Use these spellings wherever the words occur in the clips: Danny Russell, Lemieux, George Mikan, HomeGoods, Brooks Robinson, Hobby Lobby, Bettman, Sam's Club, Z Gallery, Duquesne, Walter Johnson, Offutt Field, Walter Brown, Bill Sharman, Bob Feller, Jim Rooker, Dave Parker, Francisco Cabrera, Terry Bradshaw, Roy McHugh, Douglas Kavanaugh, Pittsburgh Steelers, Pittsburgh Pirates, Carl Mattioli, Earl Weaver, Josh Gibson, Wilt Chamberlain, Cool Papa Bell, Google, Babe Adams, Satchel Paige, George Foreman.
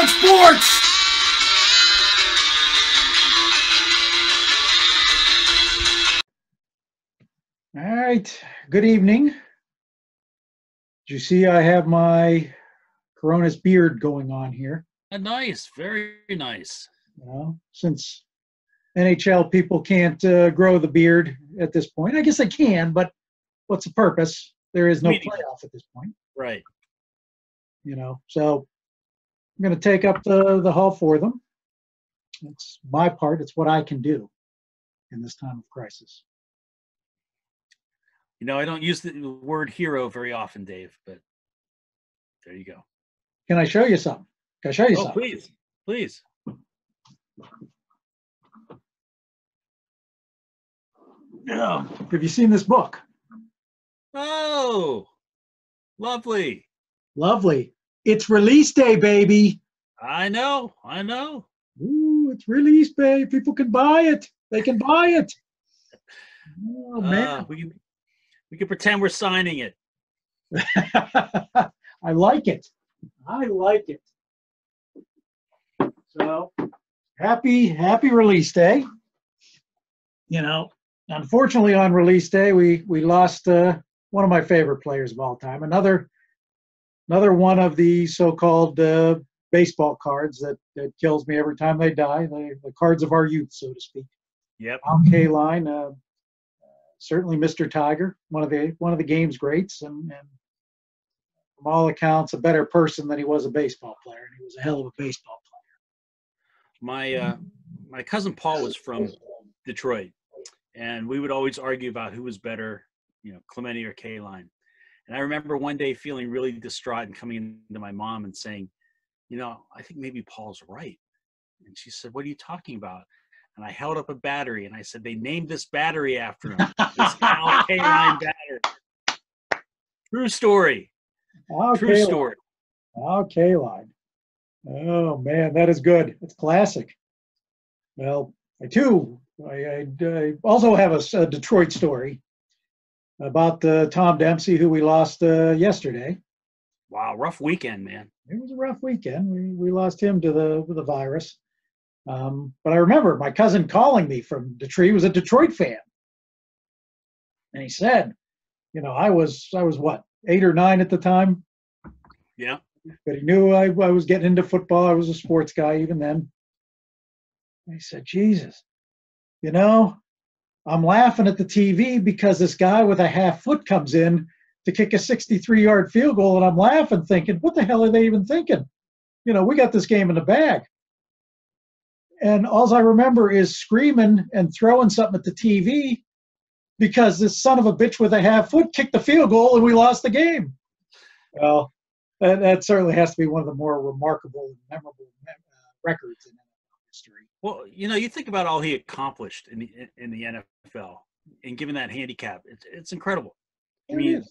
on sports! All right, good evening. As you see, I have my Corona's beard going on here. Nice, very nice. Well, since NHL people can't grow the beard at this point, I guess they can, but what's the purpose? There is no playoff at this point. Right. You know, so I'm going to take up the haul for them. It's my part. It's what I can do in this time of crisis. You know, I don't use the word hero very often, Dave, but there you go. Can I show you something? Can I show you something? Oh, please. Please. Yeah. Have you seen this book? Oh, lovely. Lovely. It's release day, baby. I know. I know. Ooh, it's release day. People can buy it. They can buy it. Oh, man. We can pretend we're signing it. I like it. I like it. So, happy release day. You know, unfortunately on release day, we lost one of my favorite players of all time. Another one of the so-called baseball cards that kills me every time they die, the cards of our youth, so to speak. Yep. Al Kaline, certainly Mr. Tiger, one of the game's greats, and from all accounts, a better person than he was a baseball player, and he was a hell of a baseball player. My cousin Paul was from Detroit, and we would always argue about who was better, you know, Clemente or Kaline. And I remember one day feeling really distraught and coming into my mom and saying, you know, I think maybe Paul's right. And she said, what are you talking about? And I held up a battery and I said, they named this battery after him. This Al Kaline battery. True story. Al True Kaline. Story. Al Kaline. Oh, man, that is good. It's classic. Well, I also have a Detroit story about Tom Dempsey, who we lost yesterday. Wow, rough weekend, man. It was a rough weekend. We lost him to the virus. But I remember my cousin calling me from Detroit. He was a Detroit fan. And he said, you know, I was what, 8 or 9 at the time? Yeah. But he knew I was getting into football. I was a sports guy even then. And he said, Jesus, you know, I'm laughing at the TV because this guy with a half foot comes in to kick a 63-yard field goal, and I'm laughing thinking, what the hell are they even thinking? You know, we got this game in the bag. And all I remember is screaming and throwing something at the TV because this son of a bitch with a half foot kicked the field goal and we lost the game. Well, that certainly has to be one of the more remarkable and memorable records in history. Well, you know, you think about all he accomplished in the NFL, and given that handicap, it's incredible. I mean, it is.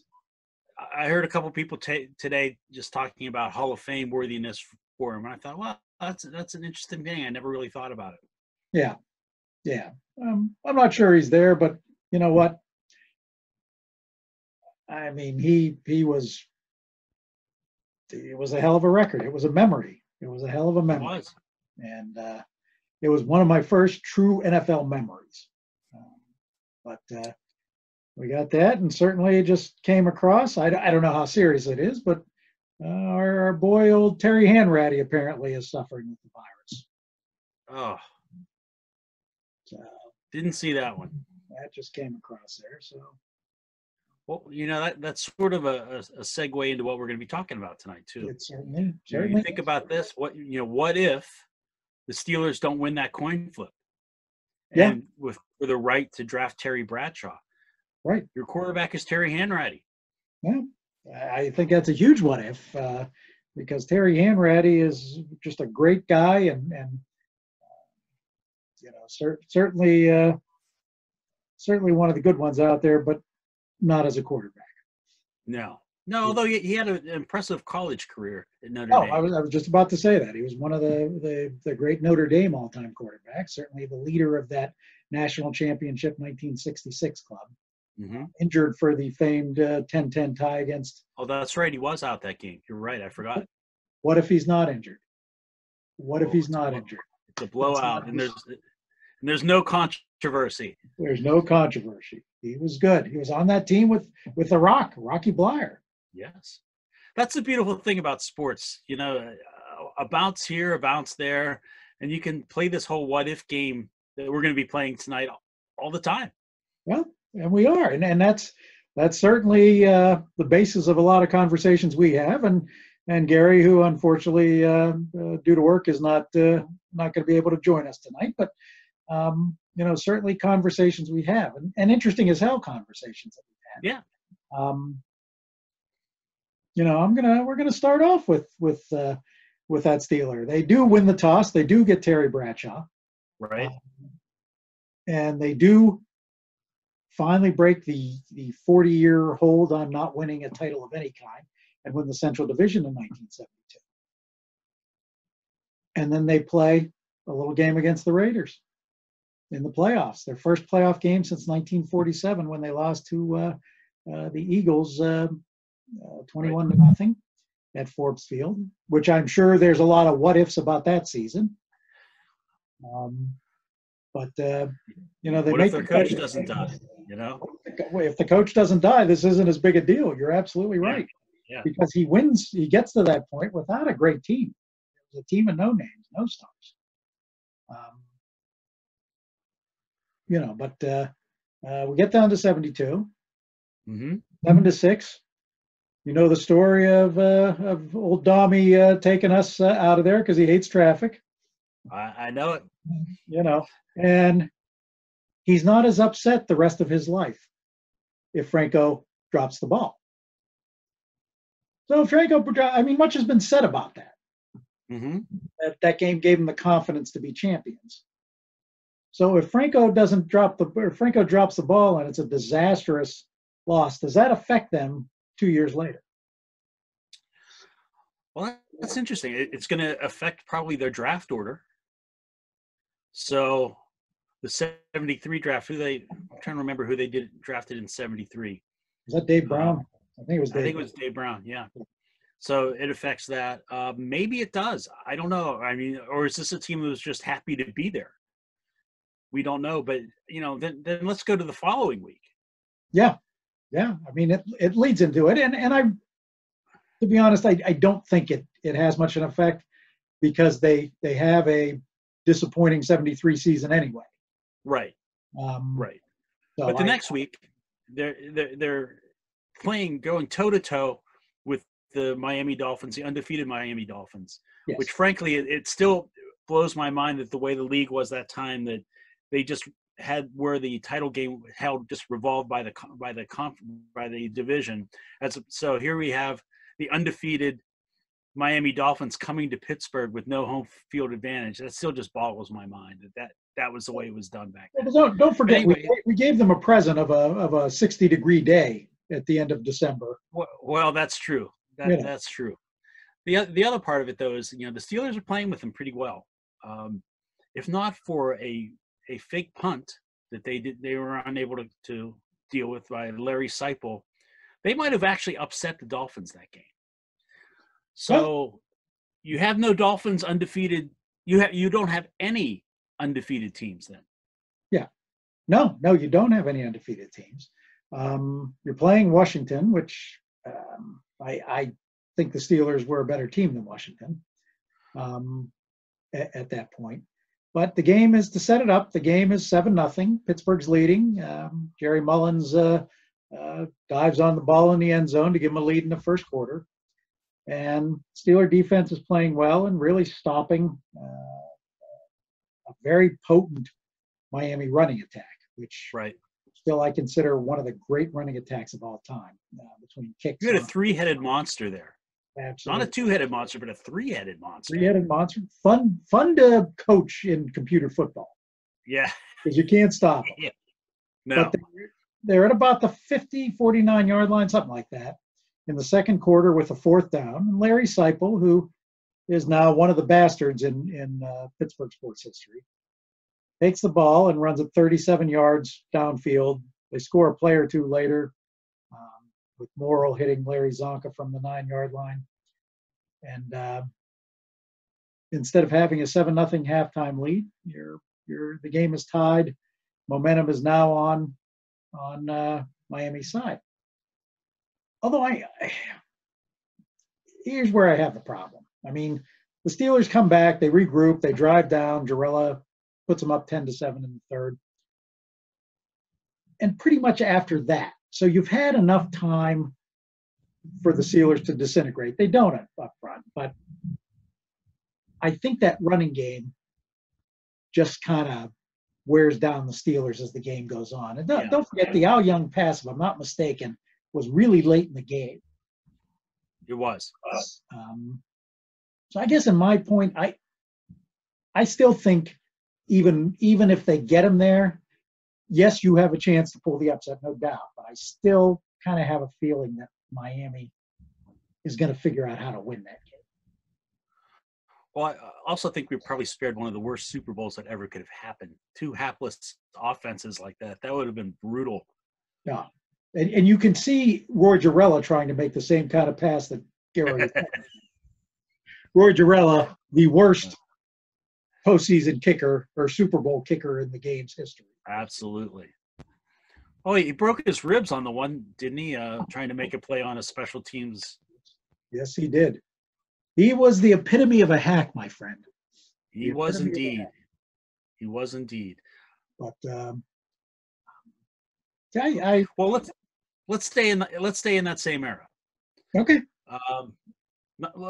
I heard a couple people today just talking about Hall of Fame worthiness for him, and I thought, well, that's an interesting thing. I never really thought about it. Yeah, yeah. I'm not sure he's there, but you know what? I mean, he was. It was a hell of a record. It was a memory. It was a hell of a memory. It was. And it was one of my first true NFL memories. But we got that, and certainly it just came across. I don't know how serious it is, but our boy old Terry Hanratty apparently is suffering with the virus. Oh. So, didn't see that one. That just came across there, so. Well, you know, that's sort of a segue into what we're going to be talking about tonight, too. It certainly, certainly. You know, you think about this, what if the Steelers don't win that coin flip? Yeah. And with a right to draft Terry Bradshaw. Right. Your quarterback is Terry Hanratty. Yeah. I think that's a huge what if, because Terry Hanratty is just a great guy, and you know, certainly one of the good ones out there, but not as a quarterback. No. Although he had an impressive college career at Notre Dame. I was just about to say that he was one of the great Notre Dame all-time quarterbacks. Certainly the leader of that national championship 1966 club. Mm-hmm. Injured for the famed 10-10 tie against. Oh, that's right. He was out that game. You're right. I forgot. What if he's not injured? What if he's not injured? It's a blowout, and there's no controversy. There's no controversy. He was good. He was on that team with The Rock, Rocky Blyer. Yes. That's the beautiful thing about sports. You know, a bounce here, a bounce there, and you can play this whole what-if game that we're going to be playing tonight all the time. Well, and we are. And that's certainly the basis of a lot of conversations we have. And Gary, who unfortunately due to work is not going to be able to join us tonight, but you know, certainly conversations we have, and interesting as hell conversations that we've had. Yeah. You know, we're gonna start off with that Steeler. They do win the toss. They do get Terry Bradshaw, right? And they do finally break the 40-year hold on not winning a title of any kind, and win the Central Division in 1972. And then they play a little game against the Raiders in the playoffs, their first playoff game since 1947 when they lost to the Eagles 21-0 at Forbes Field, which I'm sure there's a lot of what-ifs about that season. You know, they make the coach doesn't die, you know? If the coach doesn't die, this isn't as big a deal. You're absolutely right. Yeah. Because he wins, he gets to that point without a great team. It was a team of no names, no stars. You know, but we get down to 72, 7-6. You know the story of old Dommy taking us out of there because he hates traffic. I know it. You know, and he's not as upset the rest of his life if Franco drops the ball. So Franco, I mean, much has been said about that. Mm-hmm. That game gave him the confidence to be champions. So if Franco doesn't drop drops the ball and it's a disastrous loss, does that affect them 2 years later? Well, that's interesting. It's going to affect probably their draft order. So the 73 draft, I'm trying to remember who they drafted in 73. Is that Dave Brown? I think it was Dave Brown, yeah. So it affects that. Maybe it does. I don't know. I mean, or is this a team that was just happy to be there? We don't know. But, you know, then let's go to the following week. Yeah. Yeah. I mean, it leads into it. And I, to be honest, I don't think it has much an effect because they have a disappointing 73 season anyway. Right. Right. So but the next week, they're playing, going toe-to-toe with the Miami Dolphins, the undefeated Miami Dolphins, yes. Which frankly, it still blows my mind that the way the league was that time, that they just had where the title game held just revolved by the division. So here we have the undefeated Miami Dolphins coming to Pittsburgh with no home field advantage. That still just boggles my mind that was the way it was done back then. Well, don't forget, anyway, we gave them a present of a 60-degree day at the end of December. Well, that's true. That's true. The other part of it, though, is, you know, the Steelers are playing with them pretty well. If not for a fake punt that they were unable to deal with by Larry Seiple, they might have actually upset the Dolphins that game. So you have no Dolphins undefeated. You don't have any undefeated teams then. Yeah. No, you don't have any undefeated teams. You're playing Washington, which I think the Steelers were a better team than Washington at that point. But the game is, to set it up, the game is 7-0. Pittsburgh's leading. Jerry Mullins dives on the ball in the end zone to give him a lead in the first quarter. And Steeler defense is playing well and really stopping a very potent Miami running attack, which right. Still, I consider one of the great running attacks of all time. Between kicks, you had a three-headed monster there. Absolutely, not a two-headed monster, but a three-headed monster. Three-headed monster, fun to coach in computer football. Yeah, because you can't stop them. Yeah. No, but they're at about the 49-yard line, something like that, in the second quarter with a fourth down. And Larry Seiple, who is now one of the bastards in Pittsburgh sports history, takes the ball and runs it 37 yards downfield. They score a play or two later with Morrill hitting Larry Zonka from the 9-yard line. And instead of having a 7-0 halftime lead, the game is tied. Momentum is now on Miami's side. Although here's where I have the problem. I mean, the Steelers come back, they regroup, they drive down. Gerela puts them up 10-7 in the third, and pretty much after that. So you've had enough time for the Steelers to disintegrate. They don't up front, but I think that running game just kind of wears down the Steelers as the game goes on. And don't forget, the Al Young pass, if I'm not mistaken, was really late in the game. It was. So I guess in my point, I still think even if they get him there, yes, you have a chance to pull the upset, no doubt. But I still kind of have a feeling that Miami is going to figure out how to win that game. Well, I also think we probably spared one of the worst Super Bowls that ever could have happened. Two hapless offenses like that. That would have been brutal. Yeah. And you can see Roy Gerela trying to make the same kind of pass that Gary had. Roy Gerela, the worst postseason kicker or Super Bowl kicker in the game's history. Absolutely. Oh, he broke his ribs on the one, didn't he? Trying to make a play on a special teams. Yes, he did. He was the epitome of a hack, my friend. He was indeed. He was indeed. But well, let's stay in that same era. Okay.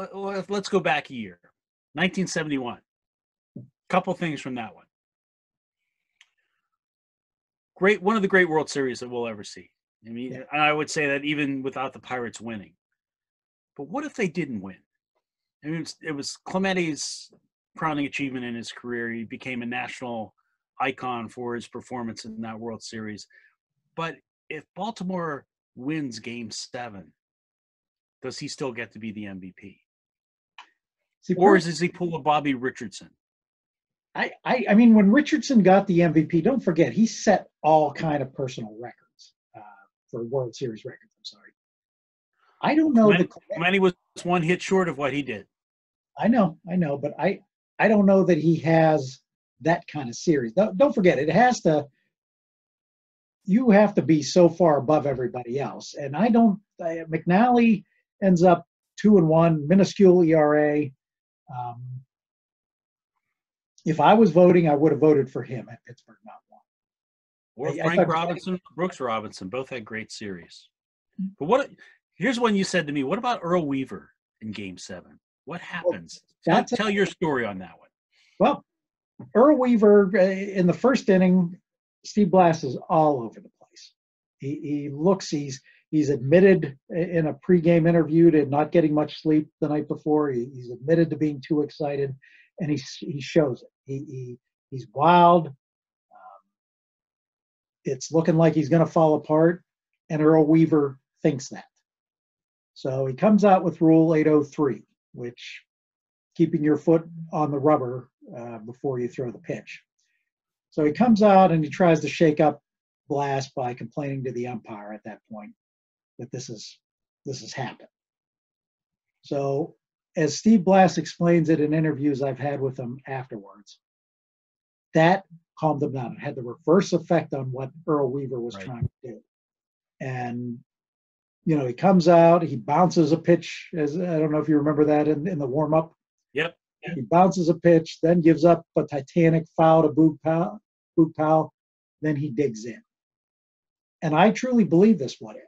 Let's go back a year, 1971. A couple things from that one. Great, one of the great World Series that we'll ever see. I mean, and I would say that even without the Pirates winning. But what if they didn't win? I mean, it was Clemente's crowning achievement in his career. He became a national icon for his performance in that World Series. But if Baltimore wins Game 7, does he still get to be the MVP? Or does he pull a Bobby Richardson? I mean, when Richardson got the MVP, don't forget, he set all kind of personal records for World Series records. I'm sorry. I don't know. Clemente was one hit short of what he did. I know. But I don't know that he has that kind of series. Don't forget, you have to be so far above everybody else. And McNally ends up 2-1, minuscule ERA. If I was voting, I would have voted for him at Pittsburgh, not one. Or Frank Robinson, Brooks Robinson, both had great series. But here's one you said to me, what about Earl Weaver in Game 7? What happens? Well, tell your story on that one. Well, Earl Weaver, in the first inning, Steve Blass is all over the place. He's admitted in a pregame interview to not getting much sleep the night before. He's admitted to being too excited, and he shows it. He's wild. It's looking like he's going to fall apart, and Earl Weaver thinks that. So he comes out with Rule 803, which keeping your foot on the rubber before you throw the pitch. So he comes out and he tries to shake up Blass by complaining to the umpire at that point that this has happened. So as Steve Blass explains it in interviews I've had with him afterwards, that calmed him down. It had the reverse effect on what Earl Weaver was trying to do. And, you know, he comes out, he bounces a pitch, as I don't know if you remember that in the warm-up. Yep. He bounces a pitch, then gives up a titanic foul to Boog Powell, then he digs in. And I truly believe this what if.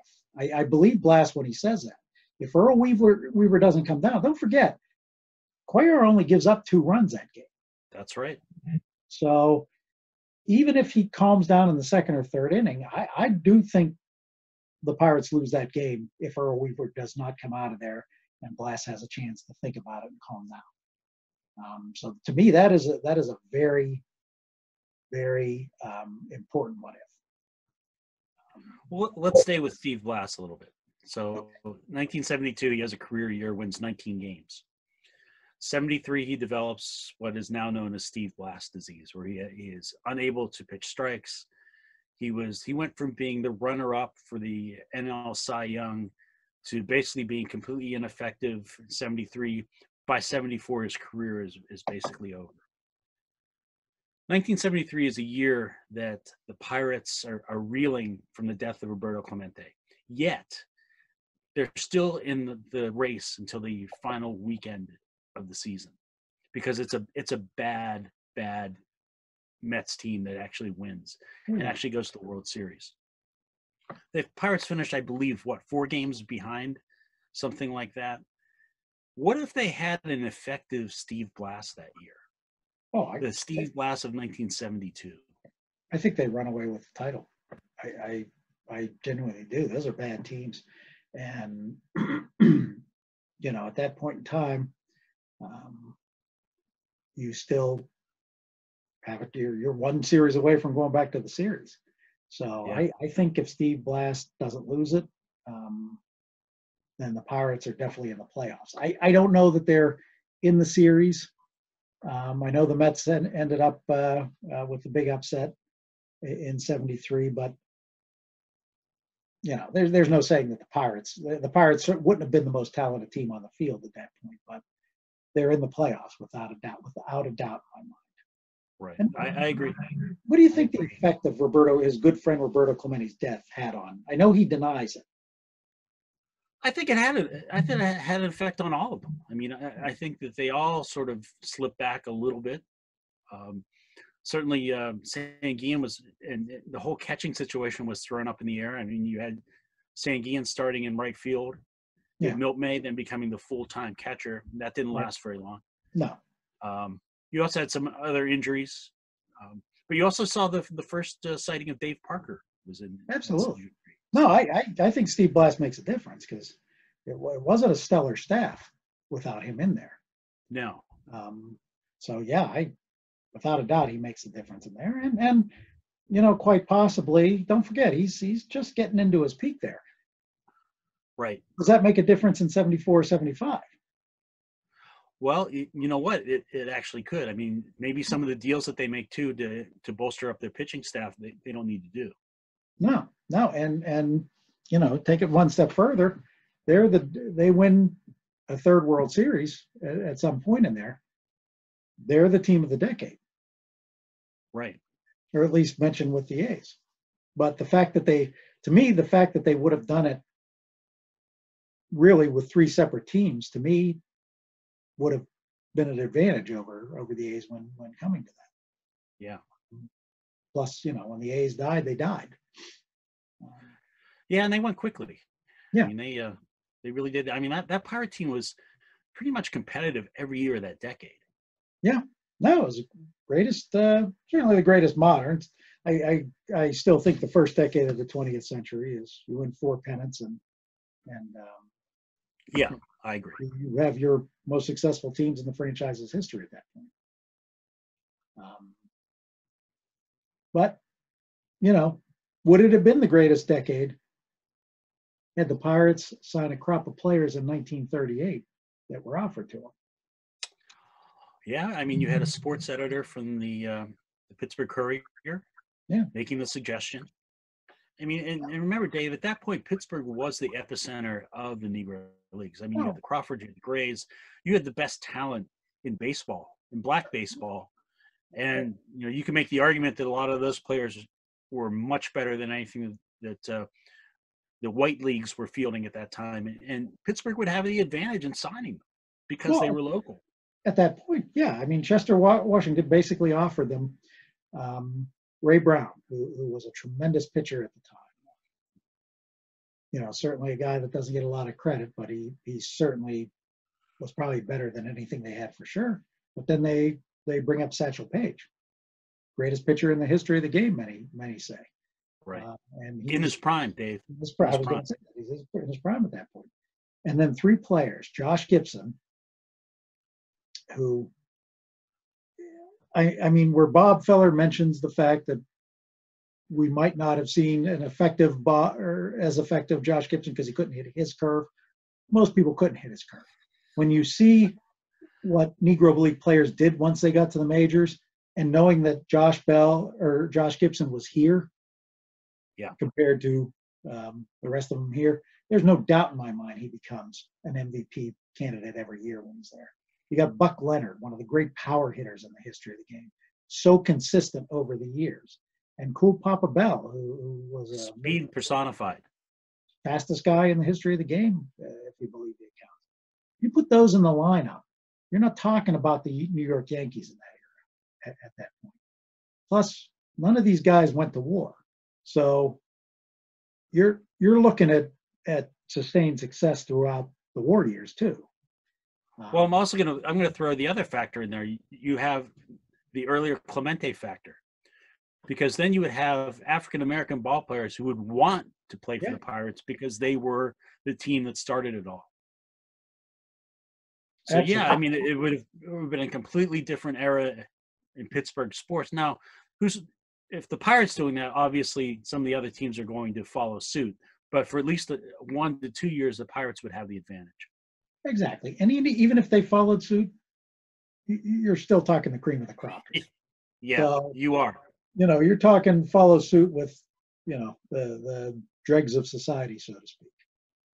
I believe Blass when he says that. If Earl Weaver doesn't come down, don't forget, Cuellar only gives up 2 runs that game. That's right. So even if he calms down in the second or third inning, I do think the Pirates lose that game if Earl Weaver does not come out of there and Blass has a chance to think about it and calm down. So to me, that is a very, very important what if. Well, let's stay with Steve Blass a little bit. So 1972, he has a career year, wins 19 games. 73, he develops what is now known as Steve Blass disease, where he is unable to pitch strikes. He went from being the runner-up for the NL Cy Young to basically being completely ineffective in 73. by 74, his career is basically over. 1973 is a year that the Pirates are reeling from the death of Roberto Clemente. Yet, they're still in the race until the final weekend of the season, because it's a bad Mets team that actually wins and actually goes to the World Series. The Pirates finished, I believe, what, 4 games behind, something like that. What if they had an effective Steve Blass that year? Oh, the Steve Blass of 1972. I think they run away with the title. I genuinely do. Those are bad teams, and you know, at that point in time, you still have it. You're one series away from going back to the series. So yeah. I think if Steve Blass doesn't lose it, then the Pirates are definitely in the playoffs. I don't know that they're in the series. I know the Mets ended up with the big upset in 73, but you know, there's no saying that the Pirates wouldn't have been the most talented team on the field at that point, but they're in the playoffs without a doubt in my mind. Right. And, I agree. What do you think the effect of his good friend Roberto Clemente's death had on? I know he denies it. I think it had an effect on all of them. I mean, I think that they all sort of slipped back a little bit. Certainly, Sanguin was, and the whole catching situation was thrown up in the air. I mean, you had Sanguin starting in right field, yeah, Miltmay then becoming the full-time catcher. That didn't last very long. No. You also had some other injuries, but you also saw the first sighting of Dave Parker was in. Absolutely. No, I think Steve Blass makes a difference, because it wasn't a stellar staff without him in there. No. So, yeah, without a doubt, he makes a difference in there. And you know, quite possibly, don't forget, he's just getting into his peak there. Right. Does that make a difference in 74 or 75? Well, you know what? It actually could. I mean, maybe some of the deals that they make, too, to bolster up their pitching staff, they don't need to do. No, and you know, take it one step further. They win a third World Series at some point in there. They're the team of the decade, right? Or at least mentioned with the A's. But the fact that they would have done it really with 3 separate teams, to me, would have been an advantage over the A's when coming to that. Yeah. Plus, you know, when the A's died, they died. Yeah, and they went quickly. Yeah. I mean, they really did. I mean, that Pirate team was pretty much competitive every year of that decade. Yeah. No, it was the greatest, certainly the greatest modern. I still think the first decade of the 20th century is you win 4 pennants and yeah, I agree. You have your most successful teams in the franchise's history at that point. But, you know, would it have been the greatest decade had the Pirates signed a crop of players in 1938 that were offered to them? Yeah, I mean, you had a sports editor from the Pittsburgh Courier, yeah, making the suggestion. I mean, and remember, Dave, at that point, Pittsburgh was the epicenter of the Negro Leagues. I mean, you had the Crawfords, you had the Grays. You had the best talent in baseball, in black baseball. And, you know, you can make the argument that a lot of those players were much better than anything that the white leagues were fielding at that time. And Pittsburgh would have the advantage in signing them because they were local. At that point, yeah. I mean, Chester Washington basically offered them Ray Brown, who was a tremendous pitcher at the time. You know, certainly a guy that doesn't get a lot of credit, but he certainly was probably better than anything they had for sure. But then they bring up Satchel Paige, greatest pitcher in the history of the game, many say. Right. And in his prime, Dave. In his prime. He's in his prime at that point. And then 3 players, Josh Gibson, who, I mean, where Bob Feller mentions the fact that we might not have seen an effective or as effective Josh Gibson because he couldn't hit his curve. Most people couldn't hit his curve. When you see what Negro League players did once they got to the majors, and knowing that Josh Bell or Josh Gibson was here, yeah, compared to the rest of them here, there's no doubt in my mind he becomes an MVP candidate every year when he's there. You got Buck Leonard, one of the great power hitters in the history of the game, so consistent over the years. And Cool Papa Bell, who was a speed personified, fastest guy in the history of the game, if you believe the account. You put those in the lineup, you're not talking about the New York Yankees in that era at that point. Plus, none of these guys went to war, so you're looking at sustained success throughout the war years too. Well, I'm gonna throw the other factor in there. You have the earlier Clemente factor, because then you would have African American ball players who would want to play for the Pirates because they were the team that started it all. So absolutely. Yeah, I mean, it would have been a completely different era in Pittsburgh sports. Now, if the Pirates doing that, obviously some of the other teams are going to follow suit. But for at least 1 to 2 years, the Pirates would have the advantage. Exactly. And even if they followed suit, you're still talking the cream of the crop. Yeah, so, you are. You know, you're talking follow suit with, you know, the dregs of society, so to speak.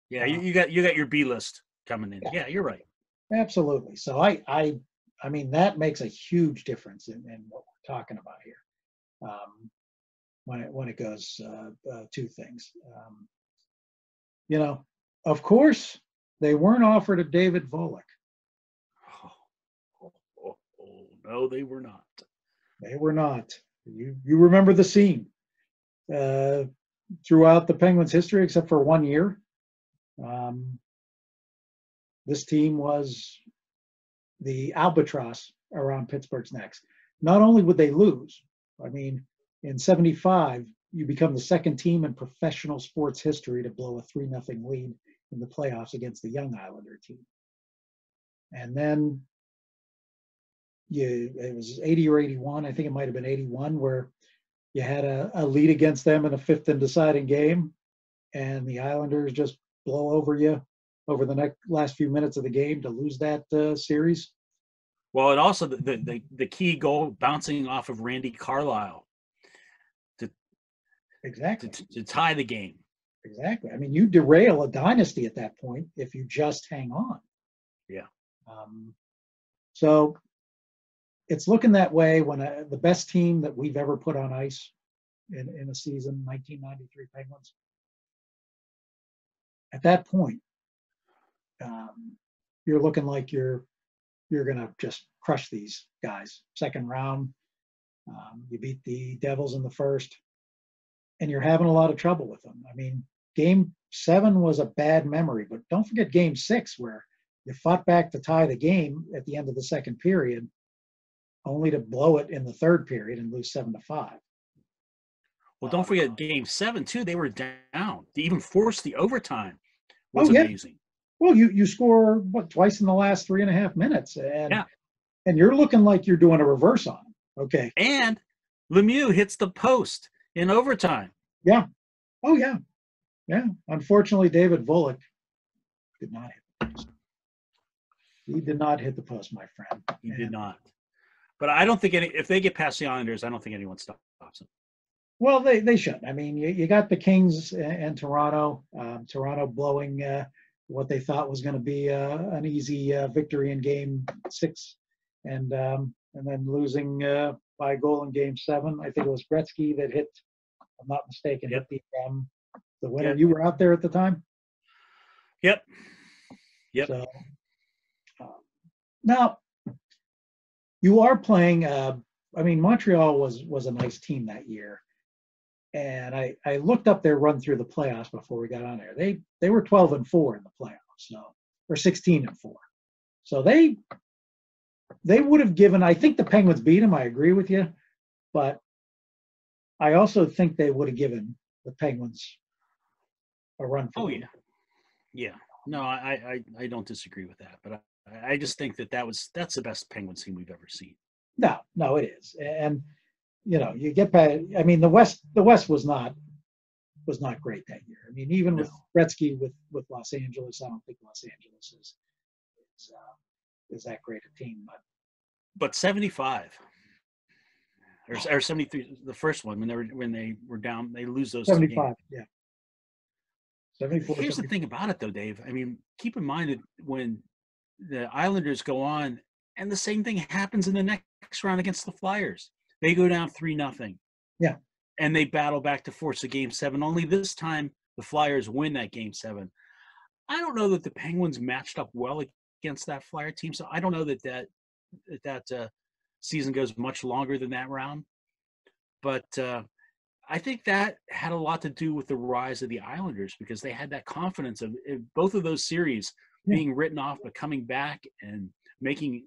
Yeah, you got your B list coming in. Yeah you're right. Absolutely. So I mean, that makes a huge difference in what we're talking about here. When it goes two things, you know, of course they weren't offered a David Volek. Oh, no, they were not. They were not. You remember the scene throughout the Penguins' history, except for 1 year. This team was the albatross around Pittsburgh's necks. Not only would they lose, I mean, in 1975, you become the second team in professional sports history to blow a 3-0 lead in the playoffs against the Young Islander team. And then it was 80 or 81, I think it might have been 81, where you had a lead against them in a fifth and deciding game, and the Islanders just blow over you over the last few minutes of the game to lose that series. Well, and also the key goal bouncing off of Randy Carlyle to tie the game. Exactly. I mean, you derail a dynasty at that point if you just hang on. Yeah. So it's looking that way when the best team that we've ever put on ice in a season, 1993 Penguins. At that point, you're looking like you're gonna just crush these guys. Second round, you beat the Devils in the first, and you're having a lot of trouble with them. I mean, Game 7 was a bad memory, but don't forget Game 6, where you fought back to tie the game at the end of the second period, only to blow it in the third period and lose 7-5. Well, don't forget Game 7 too. They were down. They even forced the overtime. Was amazing. Well, you score twice in the last 3.5 minutes, and you're looking like you're doing a reverse on them. Okay. And Lemieux hits the post in overtime. Yeah. Oh yeah. Yeah. Unfortunately, David Volek did not hit the post. He did not hit the post, my friend. He did not. But I don't think if they get past the Islanders, I don't think anyone stops them. Well, they should. I mean, you got the Kings and Toronto. Toronto blowing what they thought was going to be an easy victory in Game 6, and then losing by a goal in Game 7. I think it was Gretzky that hit, if I'm not mistaken, hit the winner. Yep. You were out there at the time? Yep. Yep. So, now, you are playing, I mean, Montreal was a nice team that year. And I looked up their run through the playoffs before we got on there. They were 12-4 in the playoffs, so, or 16-4. So they would have given. I think the Penguins beat them. I agree with you, but I also think they would have given the Penguins a run for them. Yeah. No, I don't disagree with that, but I just think that's the best Penguins team we've ever seen. No, it is, and. You know, you get back. I mean, the West was not great that year. I mean, even with Gretzky with Los Angeles, I don't think Los Angeles is that great a team. But 75 or 73, the first one when they were down, they lose those 75. Yeah. 74. Here's the thing about it, though, Dave. I mean, keep in mind that when the Islanders go on And the same thing happens in the next round against the Flyers. They go down 3-0. Yeah. And they battle back to force a game seven. Only this time the Flyers win that game seven. I don't know that the Penguins matched up well against that Flyer team, so I don't know that that season goes much longer than that round. But I think that had a lot to do with the rise of the Islanders, because they had that confidence of both of those series being written off, but coming back and making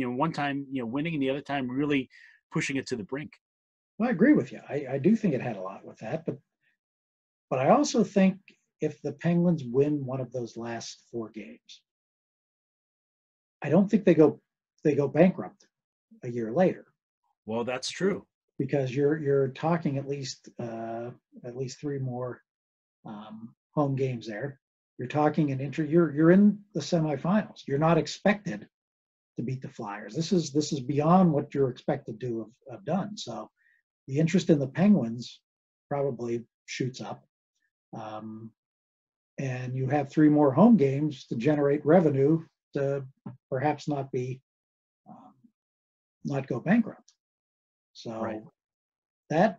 one time winning and the other time really pushing it to the brink. Well, I agree with you. I do think it had a lot with that, but I also think if the Penguins win one of those last four games, I don't think they go bankrupt a year later. Well, that's true. Because you're talking at least three more home games there. You're talking you're in the semifinals. You're not expected to beat the Flyers. This is beyond what you're expected to have done. So the interest in the Penguins probably shoots up. And you have three more home games to generate revenue to perhaps not be not go bankrupt. So right. that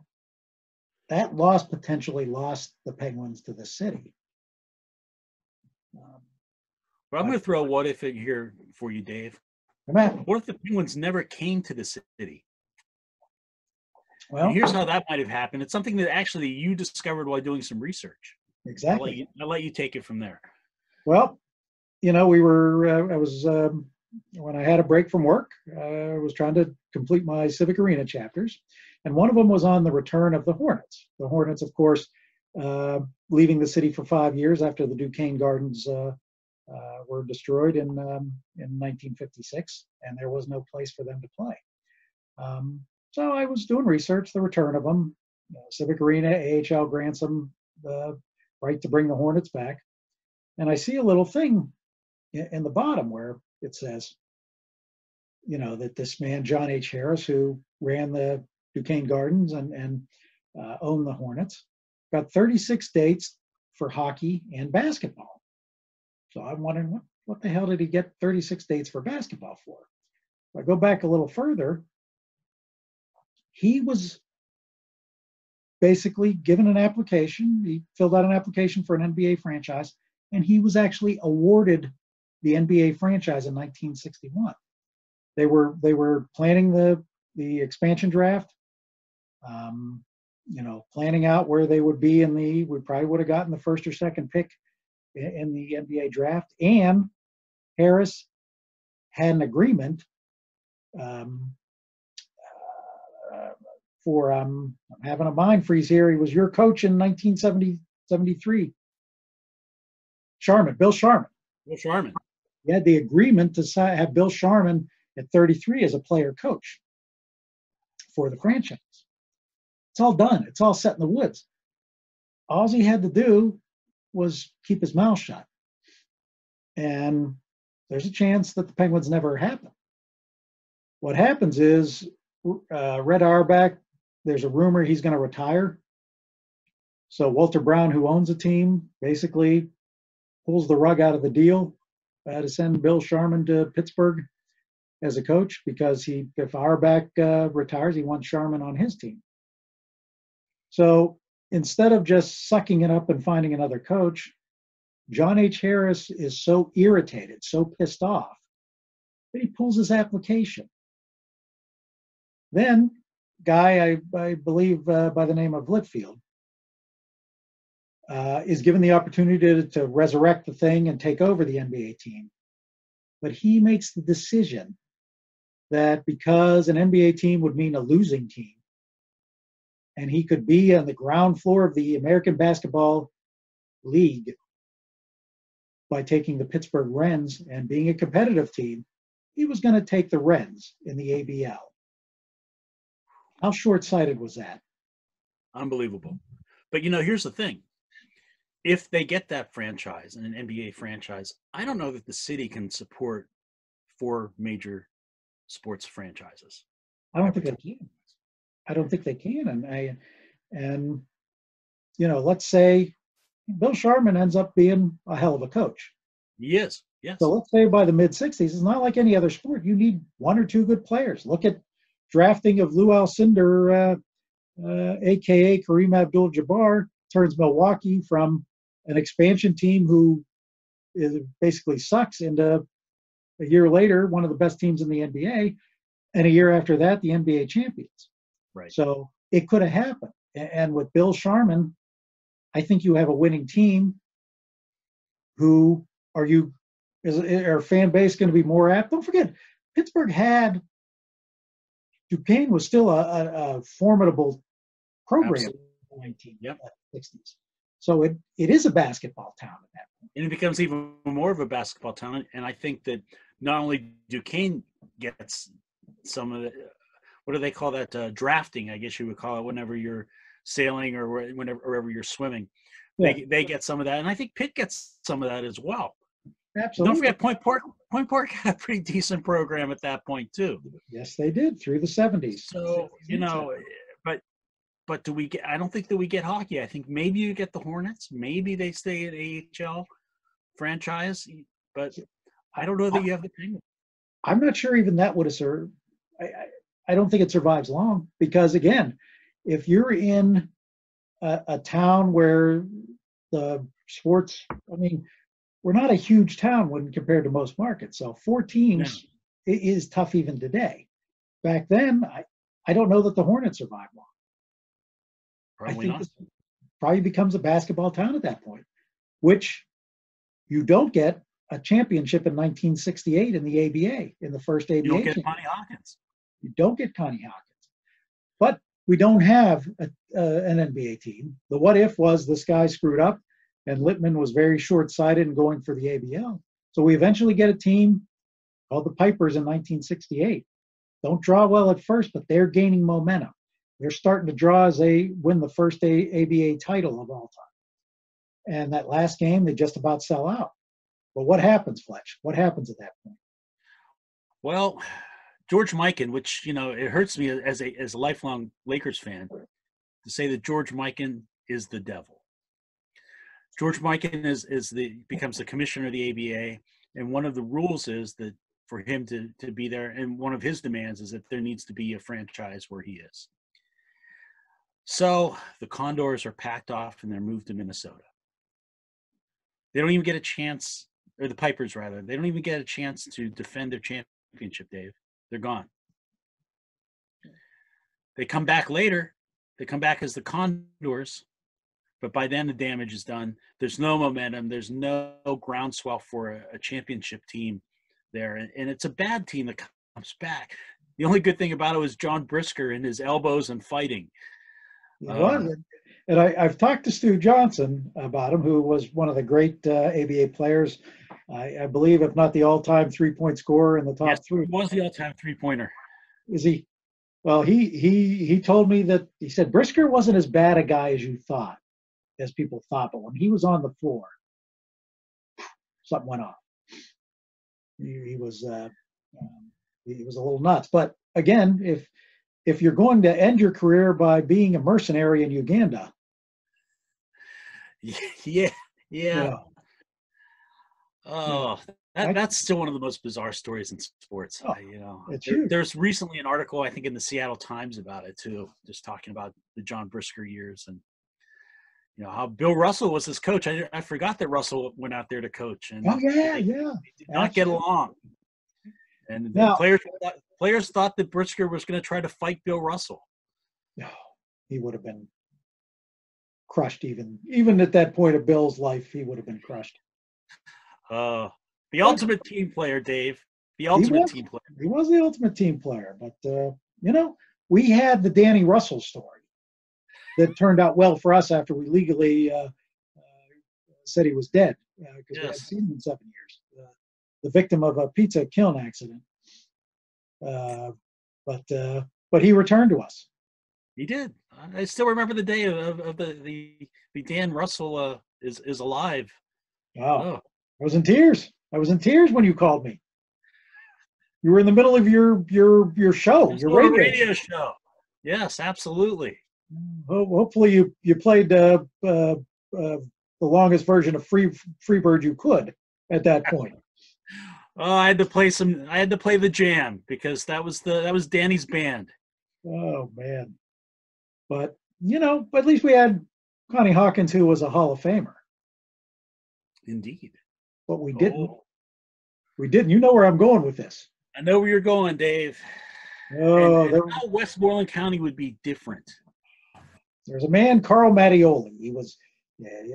loss potentially lost the Penguins to the city. Well, I'm going to throw what if in here for you, Dave. What if the Penguins never came to the city? Well, and here's how that might have happened. It's something that actually you discovered while doing some research. Exactly. I'll let you take it from there. Well, we were, when I had a break from work, I was trying to complete my Civic Arena chapters. And one of them was on the return of the Hornets. The Hornets, of course, leaving the city for 5 years after the Duquesne Gardens were destroyed in 1956, and there was no place for them to play. So I was doing research, the return of them, Civic Arena, AHL grants them the right to bring the Hornets back. And I see a little thing in the bottom where it says, that this man, John H. Harris, who ran the Duquesne Gardens and owned the Hornets, got 36 dates for hockey and basketball. So I'm wondering, what the hell did he get 36 dates for basketball for? If I go back a little further, he was basically given an application. He filled out an application for an NBA franchise, and he was actually awarded the NBA franchise in 1961. They were planning the expansion draft, planning out where they would be we probably would have gotten the first or second pick in the NBA draft. And Harris had an agreement for, I'm having a mind freeze here. He was your coach in 1973. Bill Sharman. He had the agreement to have Bill Sharman at 33 as a player coach for the franchise. It's all done. It's all set in the woods. All he had to do was keep his mouth shut. And there's a chance that the Penguins never happen. What happens is Red Auerbach, there's a rumor he's going to retire. So Walter Brown, who owns the team, basically pulls the rug out of the deal to send Bill Sharman to Pittsburgh as a coach, because if Auerbach retires, he wants Sharman on his team. So instead of just sucking it up and finding another coach, John H. Harris is so irritated, so pissed off, that he pulls his application. Then, guy, I believe by the name of Litfield, is given the opportunity to resurrect the thing and take over the NBA team. But he makes the decision that because an NBA team would mean a losing team, and he could be on the ground floor of the American Basketball League by taking the Pittsburgh Wrens and being a competitive team, he was going to take the Wrens in the ABL. How short-sighted was that? Unbelievable. But, here's the thing. If they get that franchise, an NBA franchise, I don't know that the city can support four major sports franchises. I don't think they can. Let's say Bill Sharman ends up being a hell of a coach. He is. Yes. So let's say by the mid-'60s, it's not like any other sport. You need one or two good players. Look at drafting of Lew Alcindor, a.k.a. Kareem Abdul-Jabbar, turns Milwaukee from an expansion team who is basically sucks into, a year later, one of the best teams in the NBA, and a year after that, the NBA champions. Right. So it could have happened. And with Bill Sharman, I think you have a winning team. Who are you? Is our fan base going to be more apt? Don't forget, Pittsburgh had Duquesne was still a formidable program. Absolutely. In the 1960s. So it is a basketball town at that point. And it becomes even more of a basketball town. And I think that not only Duquesne gets some of the, what do they call that, drafting, I guess you would call it, whenever you're sailing or wherever you're swimming. Yeah. They get some of that. And I think Pitt gets some of that as well. Absolutely. Don't forget Point Park had a pretty decent program at that point too. Yes, they did through the 70s. So, you know, but do we get, I don't think that we get hockey. I think maybe you get the Hornets. Maybe they stay at AHL franchise, but I don't know that you have the Penguins. I'm not sure even that would have served. I don't think it survives long because, again, if you're in a town where the sports, I mean, we're not a huge town when compared to most markets. So 4 teams is tough even today. Back then, I don't know that the Hornets survived long. Probably not. Probably becomes a basketball town at that point, which you don't get a championship in 1968 in the ABA, in the first ABA. You don't get Connie Hawkins. You don't get Connie Hawkins. But we don't have an NBA team. The what if was this guy screwed up and Littman was very short-sighted in going for the ABL. So we eventually get a team called the Pipers in 1968. Don't draw well at first, but they're gaining momentum. They're starting to draw as they win the first ABA title of all time. And that last game, they just about sell out. But what happens, Fletch? What happens at that point? Well, George Mikan, which, you know, it hurts me as a lifelong Lakers fan to say that George Mikan is the devil. George Mikan becomes the commissioner of the ABA. And one of the rules is that for him to be there, and one of his demands is that there needs to be a franchise where he is. So the Condors are packed off and they're moved to Minnesota. They don't even get a chance, or the Pipers rather, they don't even get a chance to defend their championship, Dave. They're gone. They come back later. They come back as the Condors, but by then the damage is done. There's no momentum. There's no groundswell for a championship team there. And it's a bad team that comes back. The only good thing about it was John Brisker and his elbows and fighting. He was. And I've talked to Stu Johnson about him, who was one of the great ABA players. I believe, if not the all-time three-point scorer in the top three. He was the all-time three-pointer. Is he? Well, he told me that, he said, Brisker wasn't as bad a guy as you thought, as people thought. But when he was on the floor, something went off. He was a little nuts. But, again, if you're going to end your career by being a mercenary in Uganda. Yeah. You know, oh, that's still one of the most bizarre stories in sports. Oh, you know, there's recently an article, I think, in the Seattle Times about it, too, just talking about the John Brisker years and, you know, how Bill Russell was his coach. I forgot that Russell went out there to coach. And they did not get along. And the players thought that Brisker was going to try to fight Bill Russell. No, he would have been crushed even at that point of Bill's life. He would have been crushed. The ultimate team player, Dave. The ultimate team player. He was the ultimate team player. But, you know, we had the Danny Russell story that turned out well for us after we legally said he was dead because we hadn't seen him in 7 years. The victim of a pizza kiln accident. But he returned to us. He did. I still remember the day of the Dan Russell is alive. Wow. Oh. I was in tears when you called me. You were in the middle of your show, your radio show. Yes, absolutely. Hopefully you played the longest version of Freebird you could at that point. Oh, I had to play the Jam because that was Danny's band. Oh man, but you know, at least we had Connie Hawkins, who was a Hall of Famer. Indeed. But we didn't. Oh. We didn't. You know where I'm going with this. I know where you're going, Dave. Oh, and how Westmoreland County would be different. There's a man, Carl Mattioli. He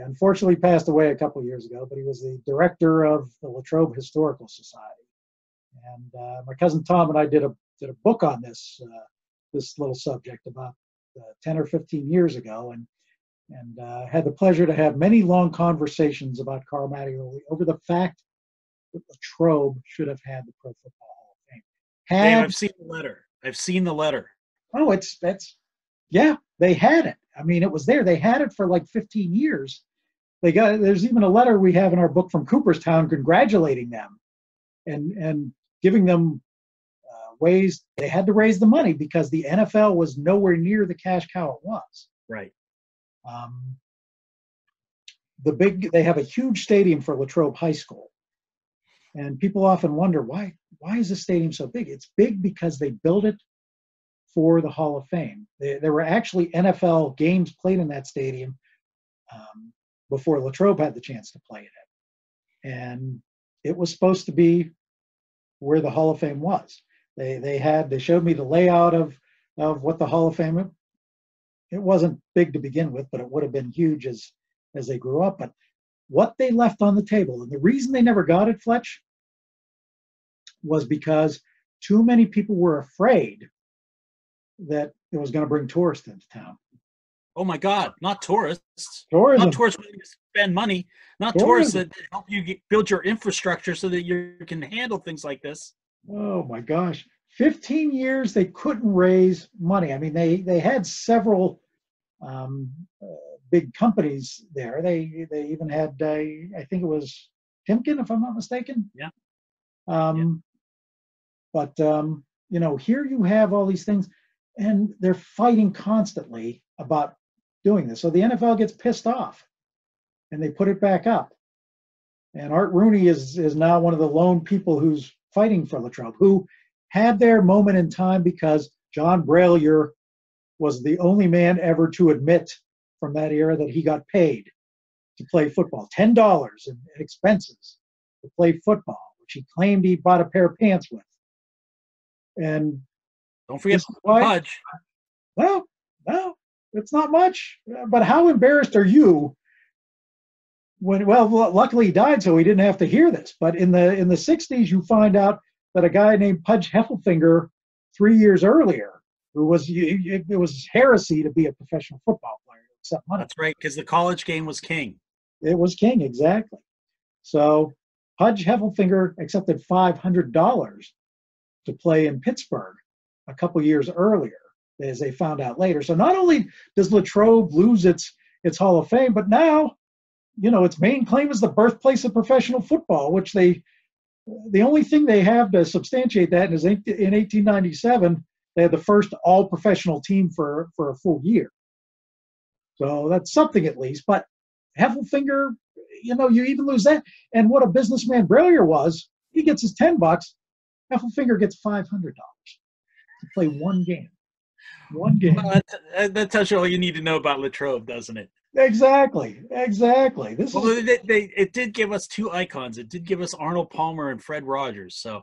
unfortunately passed away a couple years ago, but he was the director of the Latrobe Historical Society. And my cousin Tom and I did a book on this this little subject about 10 or 15 years ago, and had the pleasure to have many long conversations about Carl Mattioli over the fact that Latrobe should have had the Pro Football Hall of Fame. Dave, I've seen the letter. Oh, they had it. I mean, it was there. They had it for like 15 years. There's even a letter we have in our book from Cooperstown congratulating them and giving them ways they had to raise the money because the NFL was nowhere near the cash cow it was. Right. They have a huge stadium for Latrobe High School. And people often wonder, why is this stadium so big? It's big because they built it for the Hall of Fame. There were actually NFL games played in that stadium before Latrobe had the chance to play in it. And it was supposed to be where the Hall of Fame was. They showed me the layout of what the Hall of Fame. It wasn't big to begin with, but it would have been huge as they grew up. But what they left on the table, and the reason they never got it, Fletch, was because too many people were afraid that it was going to bring tourists into town. Oh my God, not tourists. Tourism. Not tourists willing to spend money. Not tourists that help you build your infrastructure so that you can handle things like this. Oh my gosh. 15 years they couldn't raise money. I mean, they had several big companies there. They even had, I think it was Timken, if I'm not mistaken. Yeah. But, you know, here you have all these things, and they're fighting constantly about doing this. So the NFL gets pissed off, and they put it back up. And Art Rooney is now one of the lone people who's fighting for Latrobe, who had their moment in time because John Brallier was the only man ever to admit from that era that he got paid to play football, $10 in expenses to play football, which he claimed he bought a pair of pants with. And don't forget Pudge. Well, no, it's not much. But how embarrassed are you when, well, luckily he died so he didn't have to hear this, but in the 60s you find out that a guy named Pudge Heffelfinger 3 years earlier, it was heresy to be a professional football player, except money. That's right, because the college game was king. It was king, exactly. So Pudge Heffelfinger accepted $500 to play in Pittsburgh a couple years earlier, as they found out later. So not only does Latrobe lose its Hall of Fame, but now, you know, its main claim is the birthplace of professional football, which the only thing they have to substantiate that is in 1897, they had the first all-professional team for a full year. So that's something at least. But Heffelfinger, you know, you even lose that. And what a businessman Brallier was, he gets his $10. Heffelfinger gets $500 to play one game. One game. Well, that tells you all you need to know about Latrobe, doesn't it? Exactly. It did give us two icons. It did give us Arnold Palmer and Fred Rogers. So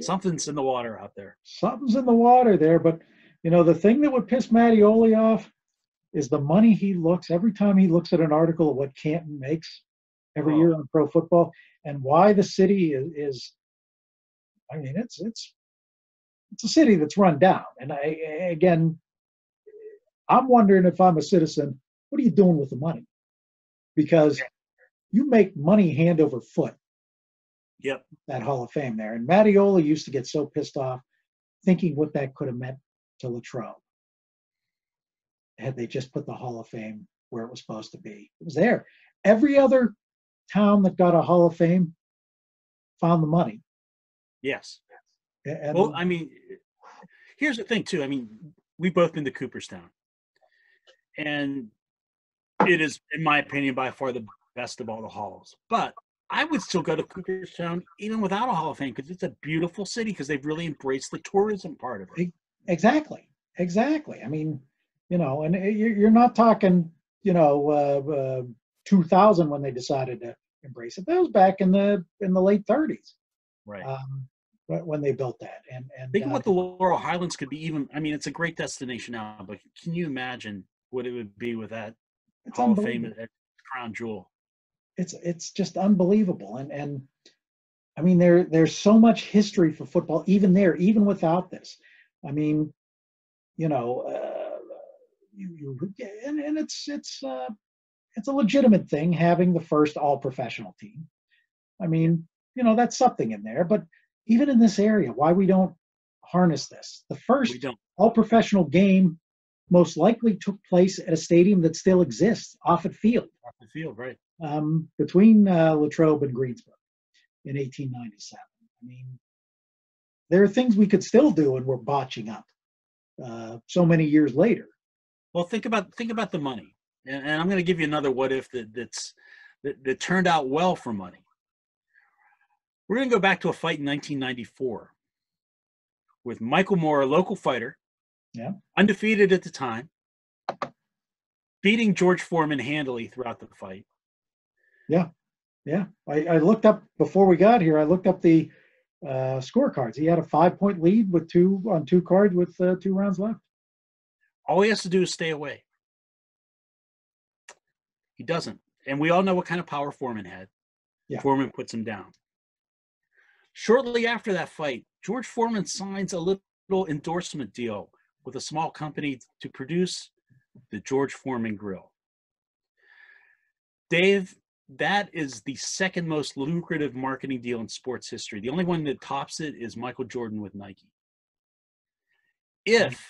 something's in the water out there. Something's in the water there. But, you know, the thing that would piss Mattioli off is the money he looks, every time he looks at an article of what Canton makes every year on Pro Football and why the city it's a city that's run down. And I'm wondering if I'm a citizen, what are you doing with the money? Because you make money hand over foot. Yep. That Hall of Fame there. And Mattioli used to get so pissed off thinking what that could have meant to Latrobe had they just put the Hall of Fame where it was supposed to be. It was there. Every other town that got a Hall of Fame found the money. Yes. And well, I mean, here's the thing, too. I mean, we've both been to Cooperstown. And it is, in my opinion, by far the best of all the halls. But I would still go to Cooperstown even without a Hall of Fame because it's a beautiful city because they've really embraced the tourism part of it. Exactly. Exactly. I mean, you know, and you're not talking, you know, 2000 when they decided to embrace it. That was back in the late 30s. Right. When they built that. And think what the Laurel Highlands could be even. I mean, it's a great destination now, but can you imagine what it would be with that Hall of Fame at crown jewel? It's just unbelievable. And I mean, there's so much history for football, even there, even without this. I mean, you know, and it's a legitimate thing having the first all-professional team. I mean, you know, that's something in there. But even in this area, why we don't harness this? The first all-professional game most likely took place at a stadium that still exists, Offutt Field. Offutt Field, right. Between Latrobe and Greensburg in 1897. I mean, there are things we could still do and we're botching up so many years later. Well, think about the money. And I'm going to give you another what if that turned out well for money. We're going to go back to a fight in 1994 with Michael Moore, a local fighter, undefeated at the time, beating George Foreman handily throughout the fight. Yeah, yeah. I looked up, before we got here, I looked up the scorecards. He had a 5-point lead with two cards with 2 rounds left. All he has to do is stay away. He doesn't. And we all know what kind of power Foreman had. Yeah. Foreman puts him down. Shortly after that fight, George Foreman signs a little endorsement deal with a small company to produce the George Foreman Grill. Dave, that is the second most lucrative marketing deal in sports history. The only one that tops it is Michael Jordan with Nike. If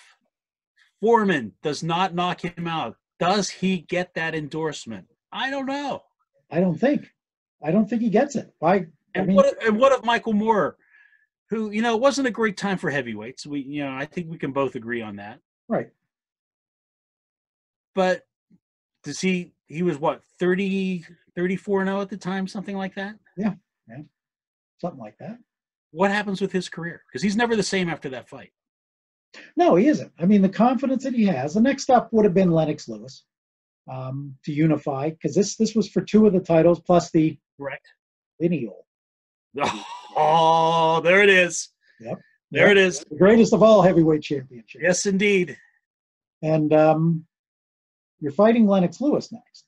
Foreman does not knock him out, does he get that endorsement? I don't know. I don't think he gets it. Why? And, I mean, what of Michael Moore, who, you know, it wasn't a great time for heavyweights. We, you know, I think we can both agree on that. Right. But does he was what, 34-0 at the time, something like that? Yeah. Something like that. What happens with his career? Because he's never the same after that fight. No, he isn't. I mean, the confidence that he has. The next up would have been Lennox Lewis to unify, because this was for 2 of the titles plus the lineal. Oh, there it is. Yep. There it is. The greatest of all heavyweight championships. Yes, indeed. And you're fighting Lennox Lewis next.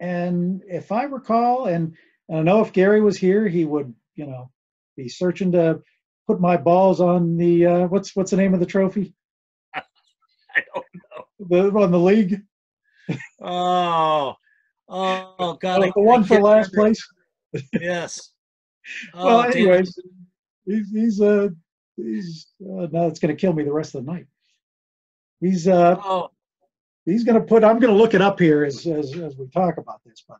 And if I recall, and I know if Gary was here, he would, you know, be searching to put my balls on the, what's the name of the trophy? I don't know. On the league? Oh, God. The one for last place? Yes. Well, anyways, he's now it's going to kill me the rest of the night. He's going to put, I'm going to look it up here as we talk about this, but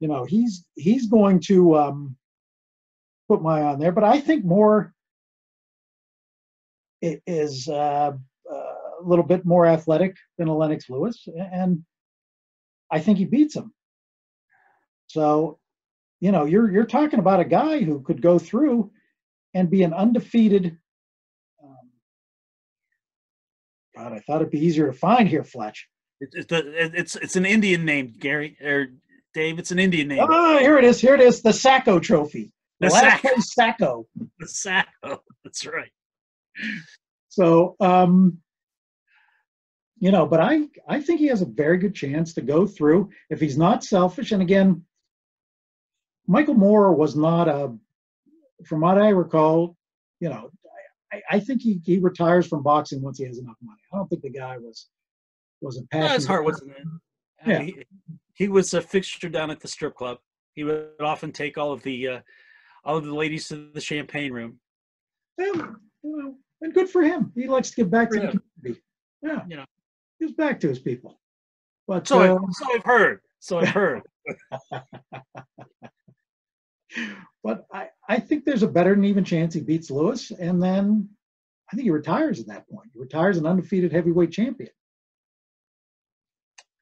you know, he's going to put my on there, but I think Moore is a little bit more athletic than a Lennox Lewis, and I think he beats him. So, you know, you're talking about a guy who could go through and be an undefeated. God, I thought it'd be easier to find here, Fletch. It's an Indian name, Gary or Dave. It's an Indian name. Oh, here it is. Here it is. The Sacco Trophy. The last place Sacco. The Sacco. That's right. So, you know, but I think he has a very good chance to go through if he's not selfish. And again, Michael Moore was not a, from what I recall, you know, I think he retires from boxing once he has enough money. I don't think the guy wasn't passionate. No, his heart wasn't in. Yeah. He was a fixture down at the strip club. He would often take all of the ladies to the champagne room. And, you know, and good for him. He likes to give back to the community. Yeah, you know, gives back to his people. But so I've heard. But I think there's a better than even chance he beats Lewis, and then I think he retires at that point. He retires an undefeated heavyweight champion.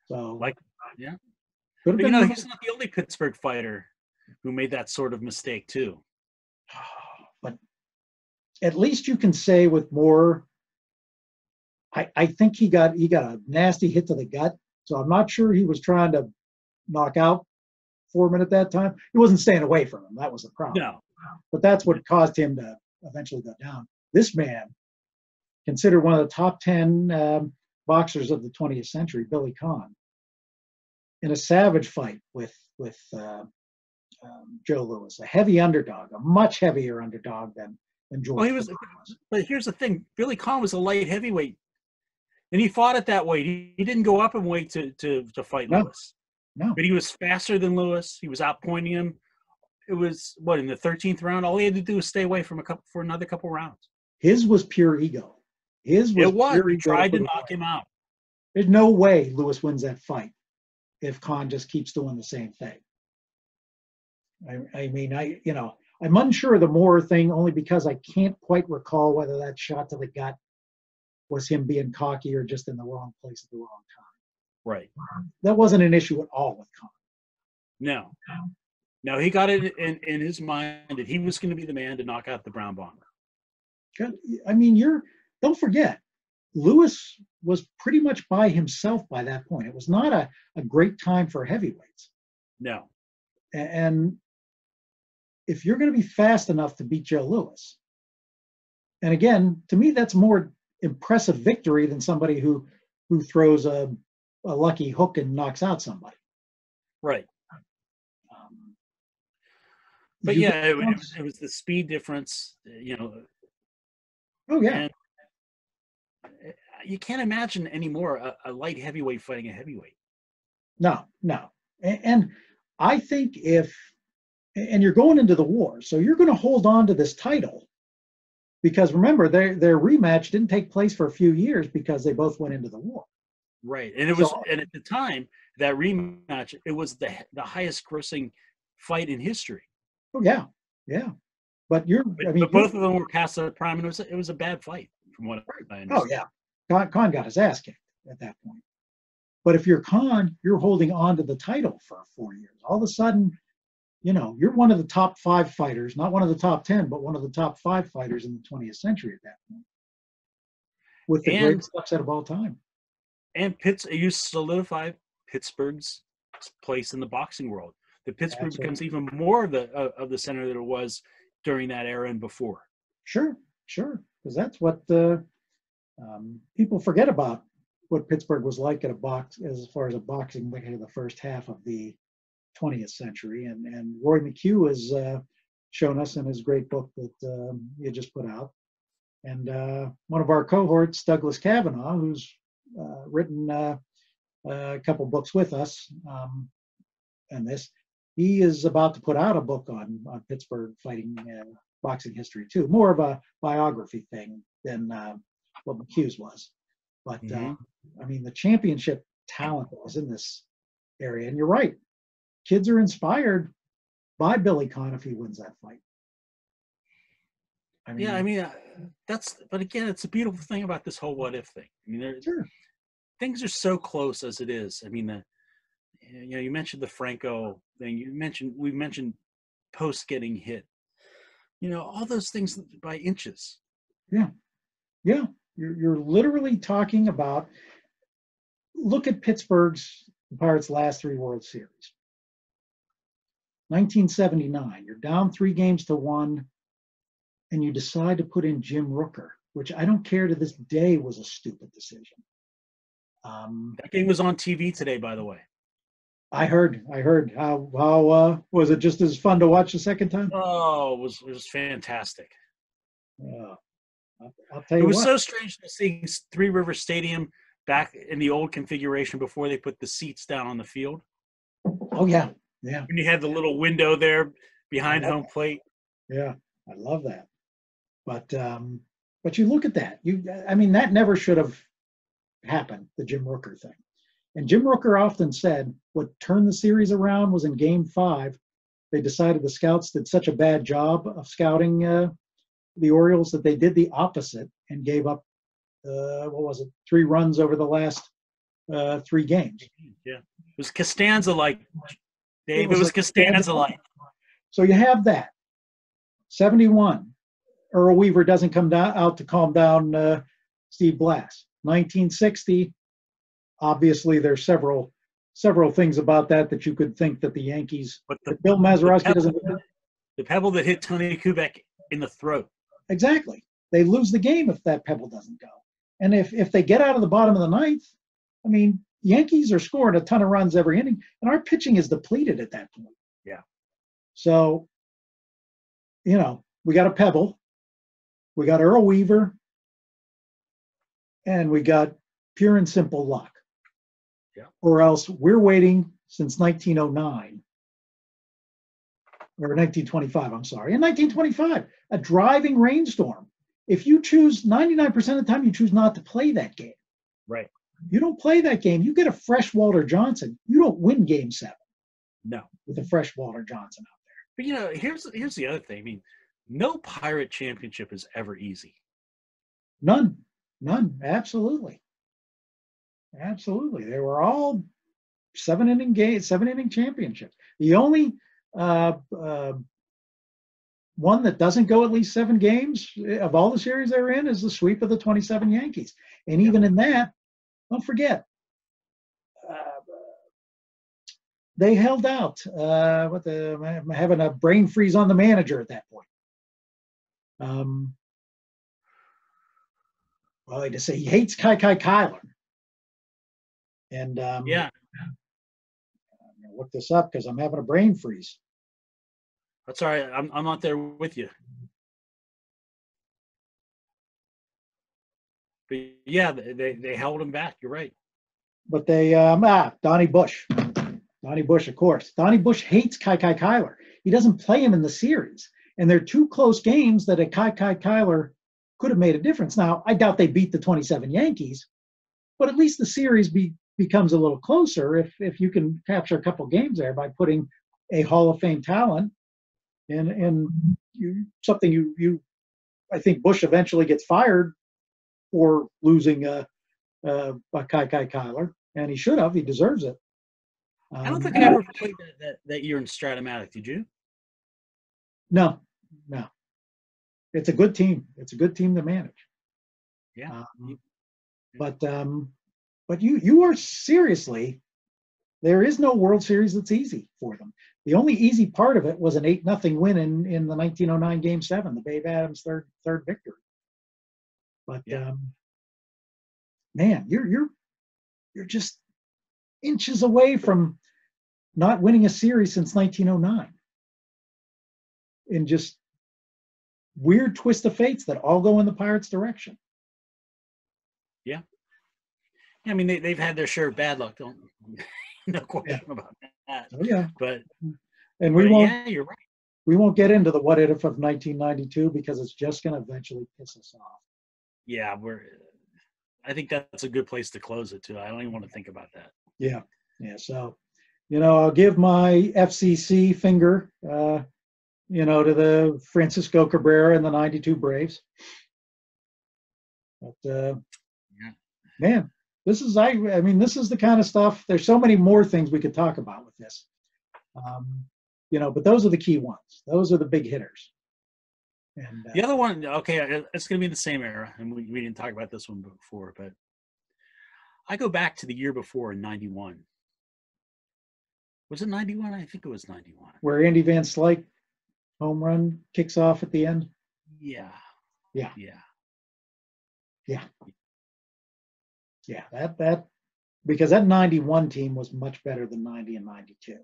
So, like, yeah. But, you know, he's not the only Pittsburgh fighter who made that sort of mistake too. But at least you can say with Moore, I think he got a nasty hit to the gut. So I'm not sure he was trying to knock out Foreman at that time. He wasn't staying away from him. That was the problem. No. But that's what caused him to eventually go down. This man, considered one of the top 10 boxers of the 20th century, Billy Conn, in a savage fight with Joe Louis, a heavy underdog, a much heavier underdog than George. Well, he was, but here's the thing: Billy Conn was a light heavyweight, and he fought at that weight. He didn't go up in weight to fight Lewis. No, but he was faster than Lewis. He was outpointing him. It was in the 13th round. All he had to do was stay away for another couple rounds. His was pure ego. He tried to knock him out. There's no way Lewis wins that fight if Conn just keeps doing the same thing. I'm unsure of the Moore thing only because I can't quite recall whether that shot to the gut was him being cocky or just in the wrong place at the wrong time. Right. That wasn't an issue at all with Conn. No, he got it in his mind that he was going to be the man to knock out the Brown Bomber. I mean, don't forget, Lewis was pretty much by himself by that point. It was not a great time for heavyweights. No. And if you're going to be fast enough to beat Joe Louis, and again, to me, that's more impressive victory than somebody who throws a lucky hook and knocks out somebody. Right. But yeah, it was the speed difference, you know. Oh, yeah. And you can't imagine anymore a light heavyweight fighting a heavyweight. No. And I think and you're going into the war, so you're going to hold on to this title because remember, their rematch didn't take place for a few years because they both went into the war. Right. And at the time, that rematch, it was the highest grossing fight in history. Oh, yeah. Yeah. But both of them were past the prime, and it was a bad fight from what I understand. Oh, yeah. Conn got his ass kicked at that point. But if you're Conn, you're holding on to the title for 4 years. All of a sudden, you know, you're one of the top 5 fighters, not one of the top 10, but one of the top 5 fighters in the 20th century at that point. With the greatest upset of all time. And you solidify Pittsburgh's place in the boxing world. The Pittsburgh becomes even more of the center that it was during that era and before. Sure. Because that's what people forget about what Pittsburgh was like at a box as far as a boxing wicket in the first half of the 20th century. And Roy McHugh has shown us in his great book that he just put out. And one of our cohorts, Douglas Kavanaugh, who's written a couple books with us and this, he is about to put out a book on Pittsburgh fighting boxing history too, more of a biography thing than what McHugh's was. But the championship talent was in this area, and you're right, kids are inspired by Billy Conn if he wins that fight. But again, it's a beautiful thing about this whole what if thing. I mean, things are so close as it is. I mean, you mentioned the Franco thing. We mentioned Post getting hit. You know, all those things by inches. Yeah. You're literally talking about. Look at the Pirates' last 3 World Series. 1979. You're down 3-1, and you decide to put in Jim Rooker, which I don't care to this day was a stupid decision. That game was on TV today, by the way. I heard. How was it? Just as fun to watch the second time? Oh, it was fantastic. I'll tell you. It was so strange to see Three River Stadium back in the old configuration before they put the seats down on the field. Oh yeah. And you had the little window there behind home plate. Yeah, I love that. But you look at that. That never should have happened. The Jim Rooker thing. And Jim Rooker often said what turned the series around was in Game 5, they decided the scouts did such a bad job of scouting the Orioles that they did the opposite and gave up, 3 runs over the last 3 games. Yeah. was Costanza-like, Dave. It was Costanza-like. So you have that. 71, Earl Weaver doesn't come down, out to calm down Steve Blass. 1960, obviously there's several things about that you could think that the Yankees, but Bill Mazeroski doesn't. The pebble that hit Tony Kubek in the throat. Exactly. They lose the game if that pebble doesn't go. And if they get out of the bottom of the ninth, I mean, Yankees are scoring a ton of runs every inning, and our pitching is depleted at that point. Yeah. So, you know, we got a pebble, we got Earl Weaver, and we got pure and simple luck. Yeah. Or else we're waiting since 1909, or 1925, I'm sorry. In 1925, a driving rainstorm. If you choose 99% of the time, you choose not to play that game. Right. You don't play that game. You get a fresh Walter Johnson. You don't win Game 7. No. With a fresh Walter Johnson out there. But, you know, here's the other thing. I mean, no Pirate championship is ever easy. None. None. Absolutely. Absolutely. They were all seven-inning championships. The only one that doesn't go at least 7 games of all the series they're in is the sweep of the 27 Yankees. And even in that, don't forget, they held out. I'm having a brain freeze on the manager at that point. Well, I just say he hates Kiki Cuyler. And yeah, I'm gonna look this up because I'm having a brain freeze. That's all right. I'm not there with you. But yeah, they held him back. You're right. But they Donnie Bush. Donnie Bush, of course. Donnie Bush hates Kiki Cuyler. He doesn't play him in the series. And they're 2 close games that a Kiki Cuyler could have made a difference. Now, I doubt they beat the 27 Yankees, but at least the series becomes a little closer if you can capture a couple games there by putting a Hall of Fame talent in something you I think Bush eventually gets fired for losing a Kiki Cuyler, and he should have. He deserves it. I don't think I ever played that year in Stratomatic. Did you? No. It's a good team. It's a good team to manage. Yeah. But you are seriously, there is no World Series that's easy for them. The only easy part of it was an 8-0 win in the 1909 Game 7, the Babe Adams third victory. But yeah. Man, you're just inches away from not winning a series since 1909. In just weird twist of fates that all go in the Pirates' direction. Yeah. I mean, they've had their share of bad luck, don't no question about that. Oh, yeah. Yeah, you're right. We won't get into the what if of 1992 because it's just going to eventually piss us off. Yeah, I think that's a good place to close it, too. I don't even want to think about that. Yeah. Yeah. So, you know, I'll give my FCC finger, you know, to the Francisco Cabrera and the 92 Braves. But, yeah. Man, this is, I mean, this is the kind of stuff, there's so many more things we could talk about with this. You know, but those are the key ones. Those are the big hitters. And the other one, okay, it's going to be in the same era, and we didn't talk about this one before, but I go back to the year before in 91. Was it 91? I think it was 91. Where Andy Van Slyke home run kicks off at the end? Yeah. Yeah. Yeah. Yeah. Yeah, because that 91 team was much better than 90 and 92.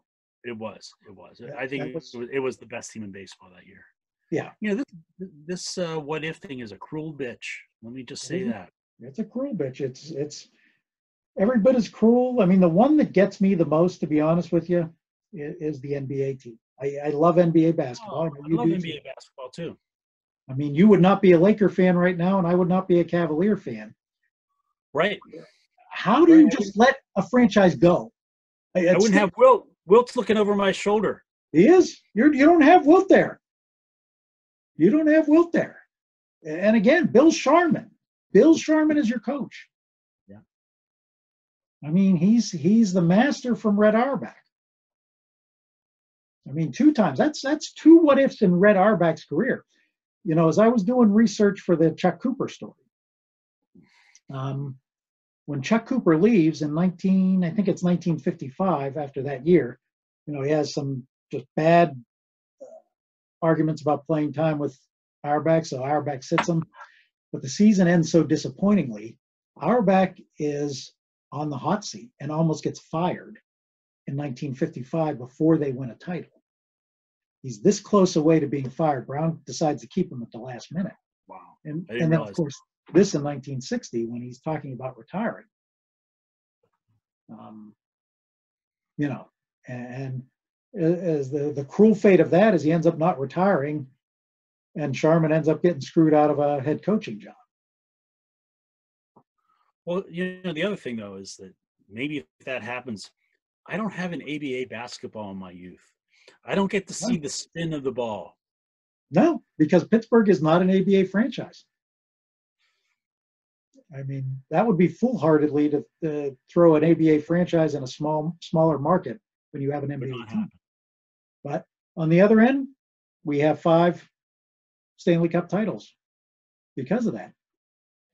It was. Yeah, I think it was the best team in baseball that year. Yeah. You know, this what if thing is a cruel bitch. Let me just say that. It's a cruel bitch. It's every bit as cruel. I mean, the one that gets me the most, to be honest with you, is the NBA team. I love NBA basketball. Oh, I love NBA basketball, too. I mean, you would not be a Laker fan right now, and I would not be a Cavalier fan. Right. How do you just let a franchise go? I wouldn't have Wilt. Wilt's looking over my shoulder. He is. You don't have Wilt there. You don't have Wilt there. And again, Bill Sharman. Bill Sharman is your coach. Yeah. I mean, he's the master from Red Auerbach. I mean, two times. That's two what-ifs in Red Auerbach's career. You know, as I was doing research for the Chuck Cooper story, when Chuck Cooper leaves in 1955, after that year, you know, he has some just bad arguments about playing time with Auerbach, so Auerbach sits him. But the season ends so disappointingly, Auerbach is on the hot seat and almost gets fired in 1955 before they win a title. He's this close away to being fired. Brown decides to keep him at the last minute. Wow. And then, of course, this in 1960 when he's talking about retiring. You know, and as the cruel fate of that is he ends up not retiring, and Sharman ends up getting screwed out of a head coaching job. Well, you know, the other thing, though, is that maybe if that happens, I don't have an ABA basketball in my youth. I don't get to see the spin of the ball. No, because Pittsburgh is not an ABA franchise. I mean, that would be foolhardily to throw an ABA franchise in a smaller market when you have an NBA team. But on the other end, we have 5 Stanley Cup titles because of that.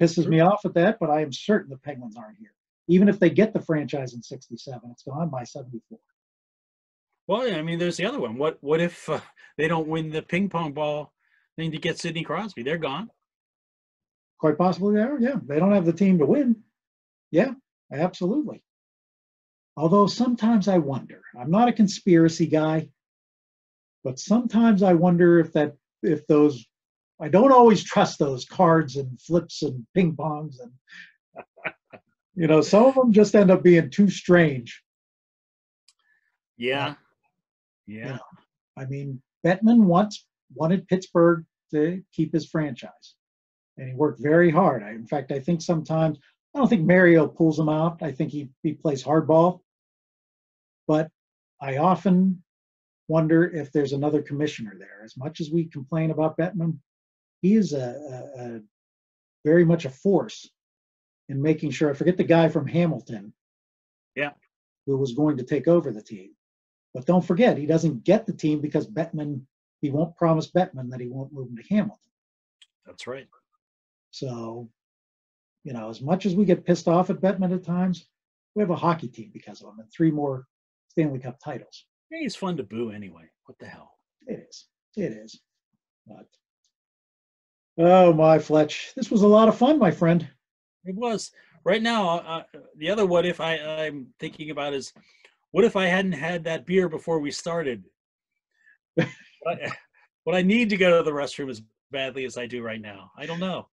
Pisses me off at that, but I am certain the Penguins aren't here. Even if they get the franchise in 67, it's gone by 74. Well, I mean, there's the other one. What if they don't win the ping pong ball thing to get Sidney Crosby? They're gone. Quite possibly they are, yeah. They don't have the team to win. Yeah, absolutely. Although sometimes I wonder. I'm not a conspiracy guy, but sometimes I wonder if those, I don't always trust those cards and flips and ping pongs and, you know, some of them just end up being too strange. Yeah. Yeah. You know, I mean, Bettman once wanted Pittsburgh to keep his franchise, and he worked very hard. In fact, I think sometimes, I don't think Mario pulls him out. I think he plays hardball. But I often wonder if there's another commissioner there. As much as we complain about Bettman, he is a very much a force in making sure, I forget the guy from Hamilton, yeah, who was going to take over the team. But don't forget, he doesn't get the team because Bettman, he won't promise Bettman that he won't move him to Hamilton. That's right. So, you know, as much as we get pissed off at Bettman at times, we have a hockey team because of him and 3 more Stanley Cup titles. Hey, it's fun to boo anyway. What the hell? It is. It is. But, oh, my Fletch. This was a lot of fun, my friend. It was. Right now, the other what if I'm thinking about is, what if I hadn't had that beer before we started? What I need to go to the restroom as badly as I do right now. I don't know.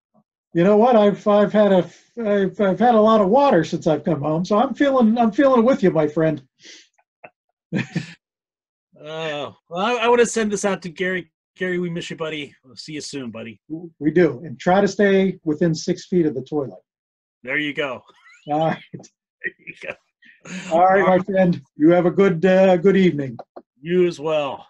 You know what? I've had a lot of water since I've come home, so I'm feeling with you, my friend. Oh, well, I want to send this out to Gary. Gary, we miss you, buddy. We'll see you soon, buddy. We do, and try to stay within 6 feet of the toilet. There you go. All right. There you go. All right, my friend. You have a good evening. You as well.